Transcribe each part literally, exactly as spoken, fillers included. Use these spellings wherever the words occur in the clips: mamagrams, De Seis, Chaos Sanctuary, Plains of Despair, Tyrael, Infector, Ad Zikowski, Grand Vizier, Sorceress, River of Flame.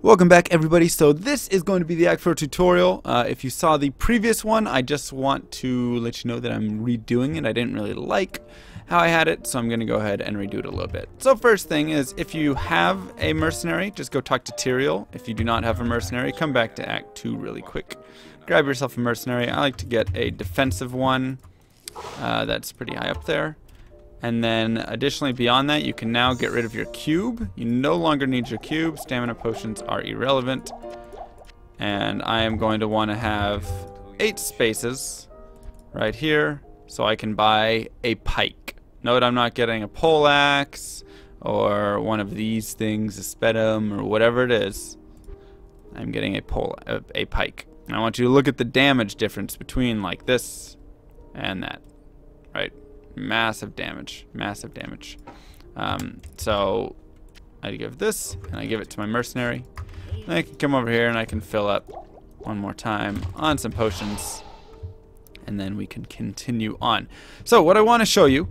Welcome back, everybody. So this is going to be the act for a tutorial. Uh, if you saw the previous one, I just want to let you know that I'm redoing it. I didn't really like how I had it, so I'm going to go ahead and redo it a little bit. So first thing is, if you have a mercenary, just go talk to Tyrael. If you do not have a mercenary, come back to act two really quick. Grab yourself a mercenary. I like to get a defensive one. Uh, that's pretty high up there. And then additionally beyond that, you can now get rid of your cube. You no longer need your cube. Stamina potions are irrelevant. And I am going to want to have eight spaces right here so I can buy a pike. Note I'm not getting a poleaxe or one of these things, a spedum or whatever it is. I'm getting a, pole, a, a pike. And I want you to look at the damage difference between like this and that, right? Massive damage, massive damage. Um, so I give this and I give it to my mercenary. And I can come over here and I can fill up one more time on some potions, and then we can continue on. So what I want to show you,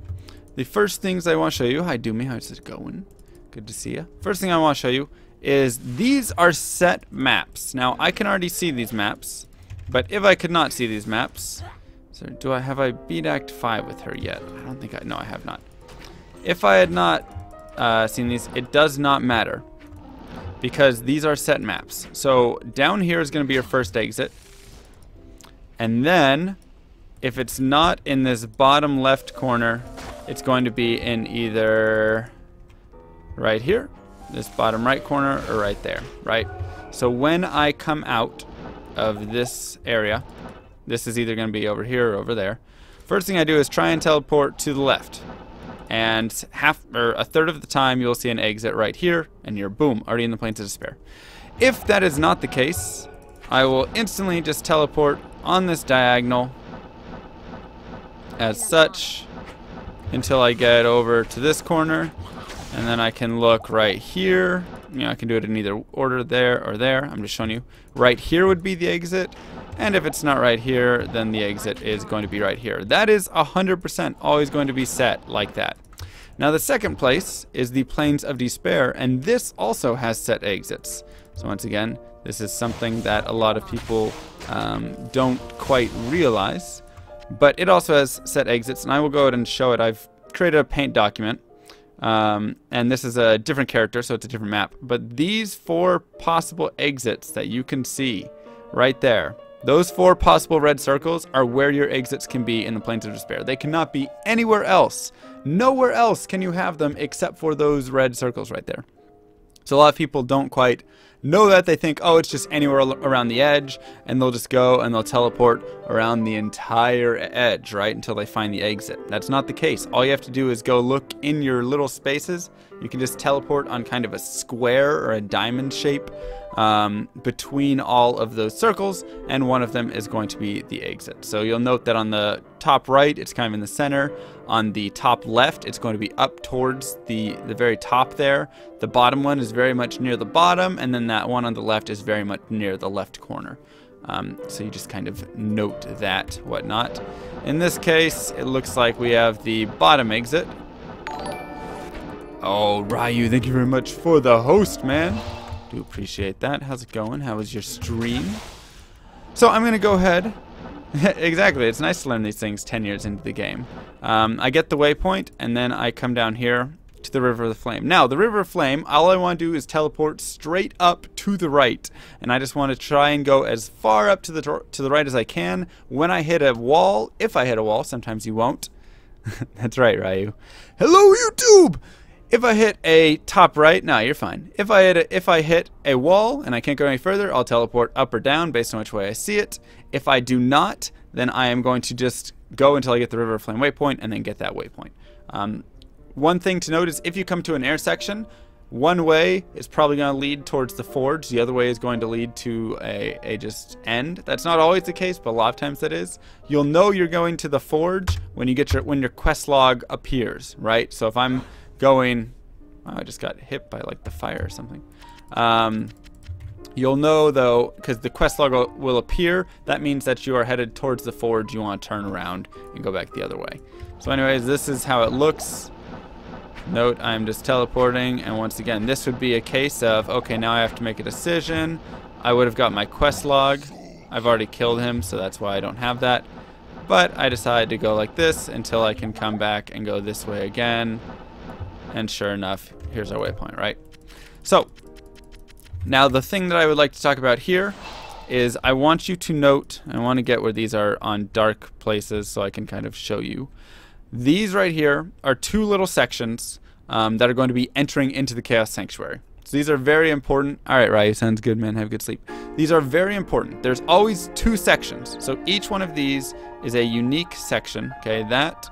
the first things I want to show you, hi Doomy, how's it going? Good to see you. First thing I want to show you is these are set maps. Now I can already see these maps, but if I could not see these maps, so do I have I beat Act five with her yet? I don't think I, no I have not. If I had not uh, seen these, it does not matter because these are set maps. So down here is going to be your first exit. And then if it's not in this bottom left corner, it's going to be in either right here, this bottom right corner, or right there, right? So when I come out of this area, this is either going to be over here or over there. First thing I do is try and teleport to the left. And half or a third of the time you'll see an exit right here and you're boom, already in the Plains of Despair. If that is not the case, I will instantly just teleport on this diagonal as such until I get over to this corner, and then I can look right here. You know, I can do it in either order, there or there. I'm just showing you. Right here would be the exit. And if it's not right here, then the exit is going to be right here. That is one hundred percent always going to be set like that. Now the second place is the Plains of Despair, and this also has set exits. So once again, this is something that a lot of people um, don't quite realize, but it also has set exits, and I will go ahead and show it. I've created a paint document, um, and this is a different character, so it's a different map. But these four possible exits that you can see right there, those four possible red circles are where your exits can be in the Plains of Despair. They cannot be anywhere else. Nowhere else can you have them except for those red circles right there. So a lot of people don't quite know that. They think, oh, it's just anywhere around the edge, and they'll just go and they'll teleport around the entire edge, right, until they find the exit. That's not the case. All you have to do is go look in your little spaces. You can just teleport on kind of a square or a diamond shape um, between all of those circles, and one of them is going to be the exit. So you'll note that on the top right, it's kind of in the center. On the top left, it's going to be up towards the, the very top there. The bottom one is very much near the bottom, and then that one on the left is very much near the left corner. Um, so you just kind of note that, whatnot. In this case, it looks like we have the bottom exit. Oh, Ryu, thank you very much for the host, man. Do appreciate that. How's it going? How was your stream? So I'm going to go ahead. Exactly. It's nice to learn these things ten years into the game. Um, I get the waypoint, and then I come down here to the River of the Flame. Now, the River of Flame, all I want to do is teleport straight up to the right. And I just want to try and go as far up to the, to the right as I can. When I hit a wall, if I hit a wall, sometimes you won't. That's right, Ryu. Hello, YouTube! If I hit a top right, no, you're fine. If I hit a, if I hit a wall and I can't go any further, I'll teleport up or down based on which way I see it. If I do not, then I am going to just go until I get the River of Flame waypoint and then get that waypoint. Um, one thing to note is if you come to an air section, one way is probably going to lead towards the forge. The other way is going to lead to a, a just end. That's not always the case, but a lot of times that is. You'll know you're going to the forge when you get your when your quest log appears, right? So if I'm going, oh, I just got hit by like the fire or something. Um, you'll know though, because the quest log will, will appear, that means that you are headed towards the forge. You want to turn around and go back the other way. So anyways, this is how it looks. Note, I'm just teleporting, and once again, this would be a case of, okay, now I have to make a decision. I would have got my quest log. I've already killed him, so that's why I don't have that. But I decided to go like this until I can come back and go this way again. And sure enough, here's our waypoint, right? So, now the thing that I would like to talk about here is I want you to note, I want to get where these are on dark places so I can kind of show you. These right here are two little sections um, that are going to be entering into the Chaos Sanctuary. So these are very important. All right, Ryu, sounds good, man. Have good sleep. These are very important. There's always two sections. So each one of these is a unique section. Okay, that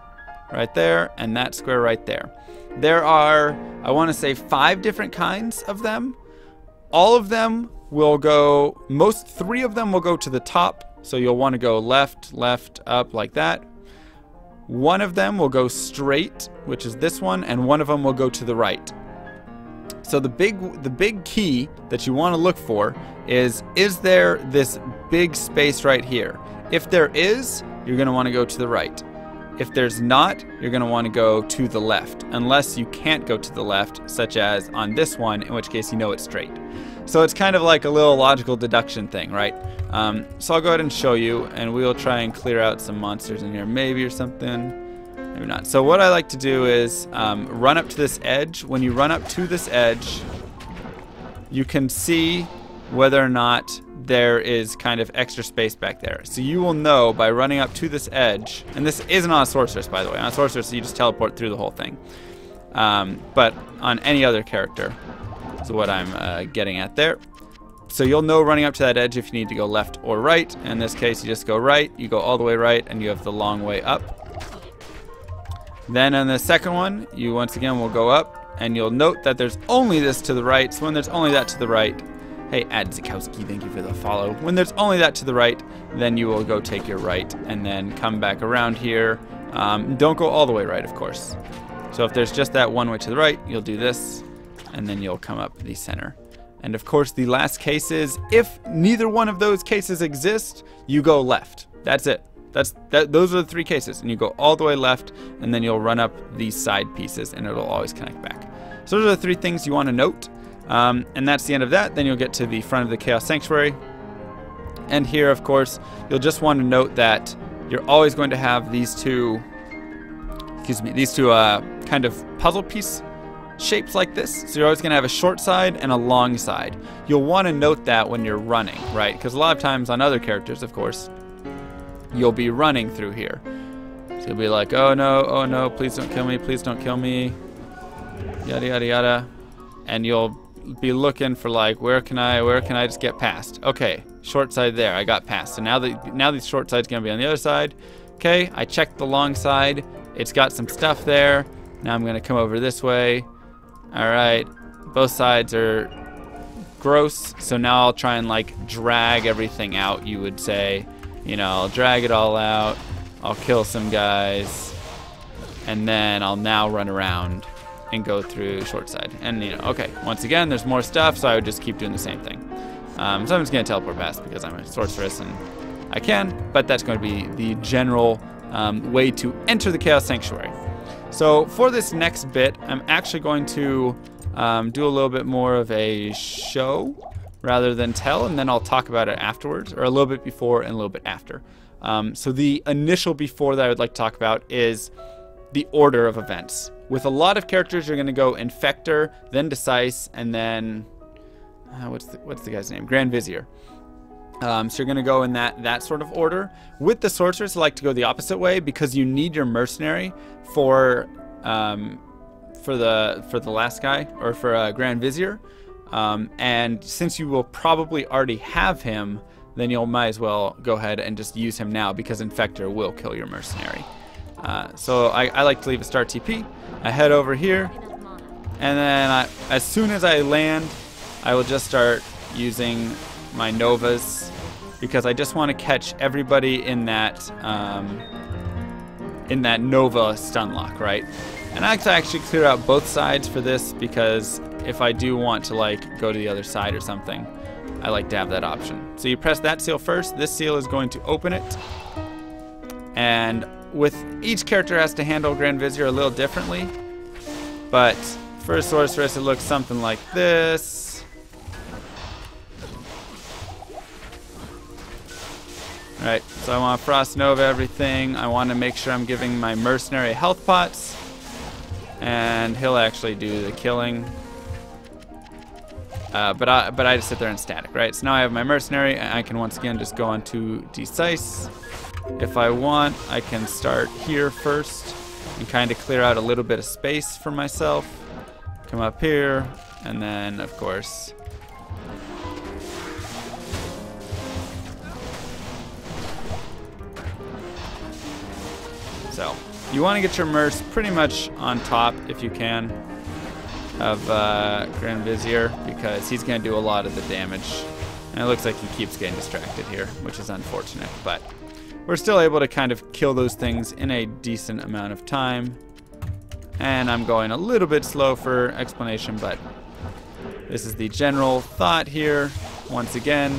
right there and that square right there. There are, I want to say, five different kinds of them. All of them will go, most three of them will go to the top. So you'll want to go left, left, up like that. One of them will go straight, which is this one, and one of them will go to the right. So the big the big key that you want to look for is, is there this big space right here? If there is, you're going to want to go to the right. If there's not, you're going to want to go to the left, unless you can't go to the left, such as on this one, in which case you know it's straight. So it's kind of like a little logical deduction thing, right? Um, so I'll go ahead and show you, and we'll try and clear out some monsters in here maybe or something. Maybe not. So what I like to do is um, run up to this edge. When you run up to this edge, you can see whether or not there is kind of extra space back there. So you will know by running up to this edge, and this isn't on a Sorceress, by the way. On a Sorceress, you just teleport through the whole thing. Um, but on any other character is what I'm uh, getting at there. So you'll know running up to that edge if you need to go left or right. In this case, you just go right, you go all the way right, and you have the long way up. Then on the second one, you once again will go up, and you'll note that there's only this to the right. So when there's only that to the right, hey, Ad Zikowski, thank you for the follow. When there's only that to the right, then you will go take your right and then come back around here. Um, don't go all the way right, of course. So if there's just that one way to the right, you'll do this, and then you'll come up the center. And of course, the last case is, if neither one of those cases exist, you go left. That's it. That's, that, those are the three cases, and you go all the way left, and then you'll run up these side pieces, and it'll always connect back. So those are the three things you want to note, um, and that's the end of that. Then you'll get to the front of the Chaos Sanctuary, and here, of course, you'll just want to note that you're always going to have these two, excuse me, these two uh, kind of puzzle piece shapes like this. So you're always going to have a short side and a long side. You'll want to note that when you're running, right? Because a lot of times on other characters, of course, you'll be running through here. So you'll be like, oh no, oh no, please don't kill me, please don't kill me, yada, yada, yada. And you'll be looking for like, where can I, where can I just get past? Okay, short side there, I got past. So now the, now the short side's gonna be on the other side. Okay, I checked the long side. It's got some stuff there. Now I'm gonna come over this way. All right, both sides are gross. So now I'll try and like drag everything out, you would say. You know, I'll drag it all out, I'll kill some guys, and then I'll now run around and go through short side. And, you know, okay, once again, there's more stuff, so I would just keep doing the same thing. Um, so I'm just going to teleport past because I'm a sorceress and I can, but that's going to be the general um, way to enter the Chaos Sanctuary. So for this next bit, I'm actually going to um, do a little bit more of a show rather than tell, and then I'll talk about it afterwards, or a little bit before and a little bit after. Um, so the initial before that I would like to talk about is the order of events. With a lot of characters, you're going to go Infector, then De Seis, and then uh, what's the, what's the guy's name? Grand Vizier. Um, so you're going to go in that that sort of order. With the Sorceress, I like to go the opposite way because you need your mercenary for um, for the for the last guy, or for uh, Grand Vizier. Um, and since you will probably already have him, then you'll might as well go ahead and just use him now, because Infector will kill your mercenary. Uh, so I, I like to leave a star T P. I head over here, and then I, as soon as I land, I will just start using my Novas, because I just want to catch everybody in that um, in that Nova stun lock, right? And I actually clear out both sides for this, because if I do want to like go to the other side or something, I like to have that option. So you press that seal first. This seal is going to open it. And with each character has to handle Grand Vizier a little differently. But for a sorceress, it looks something like this. Alright, so I want to Frost Nova everything. I want to make sure I'm giving my mercenary health pots. And he'll actually do the killing. Uh, but, I, but I just sit there in static, right? So now I have my mercenary, and I can once again just go on to De Seis. If I want, I can start here first and kind of clear out a little bit of space for myself. Come up here, and then, of course, so you want to get your mercs pretty much on top, if you can, of uh, Grand Vizier, because he's going to do a lot of the damage. And it looks like he keeps getting distracted here, which is unfortunate, but we're still able to kind of kill those things in a decent amount of time. And I'm going a little bit slow for explanation, but this is the general thought here. Once again,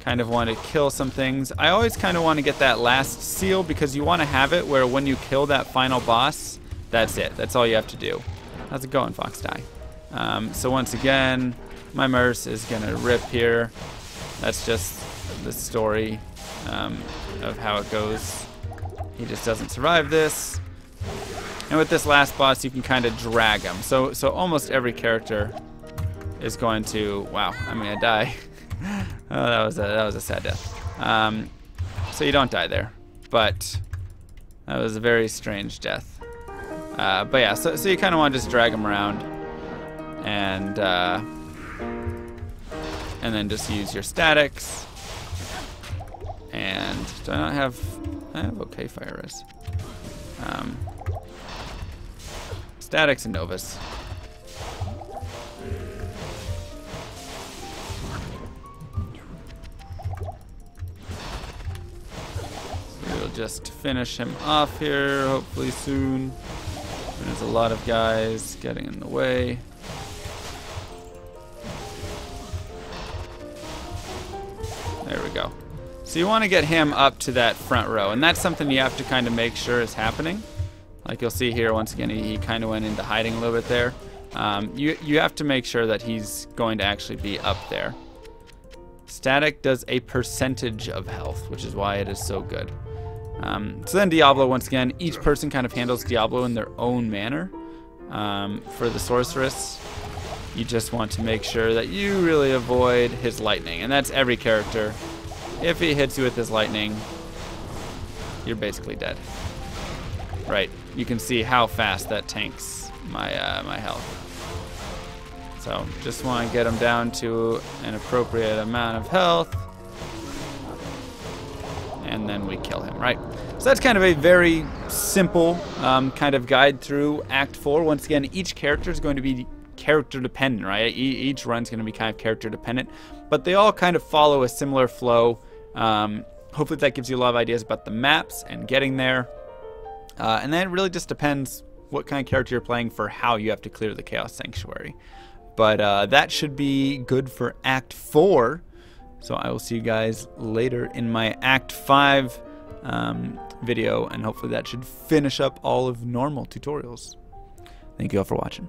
kind of want to kill some things. I always kind of want to get that last seal, because you want to have it where when you kill that final boss, that's it. That's all you have to do. How's it going, Fox Die? Um, so once again, my merc is going to rip here. That's just the story um, of how it goes. He just doesn't survive this. And with this last boss, you can kind of drag him. So, so almost every character is going to... Wow, I'm going to die. oh, that was, a, that was a sad death. Um, so you don't die there. But that was a very strange death. Uh, but yeah, so, so you kind of want to just drag them around and uh, and then just use your statics. And do I not have... I have okay fire res. Um, statics and novas. So we'll just finish him off here, hopefully soon. There's a lot of guys getting in the way. There we go. So you want to get him up to that front row, and that's something you have to kind of make sure is happening. Like you'll see here, once again, he, he kind of went into hiding a little bit there. Um, you, you have to make sure that he's going to actually be up there. Static does a percentage of health, which is why it is so good. Um, so then Diablo, once again, each person kind of handles Diablo in their own manner. Um, for the sorceress, you just want to make sure that you really avoid his lightning, and that's every character. If he hits you with his lightning, you're basically dead. Right, you can see how fast that tanks my, uh, my health. So just want to get him down to an appropriate amount of health. And then we kill him, right? So that's kind of a very simple um, kind of guide through Act four. Once again, each character is going to be character dependent, right? E each run's going to be kind of character dependent, but they all kind of follow a similar flow. Um, hopefully that gives you a lot of ideas about the maps and getting there. Uh, and then it really just depends what kind of character you're playing for how you have to clear the Chaos Sanctuary. But uh, that should be good for Act four. So I will see you guys later in my Act five um, video, and hopefully that should finish up all of normal tutorials. Thank you all for watching.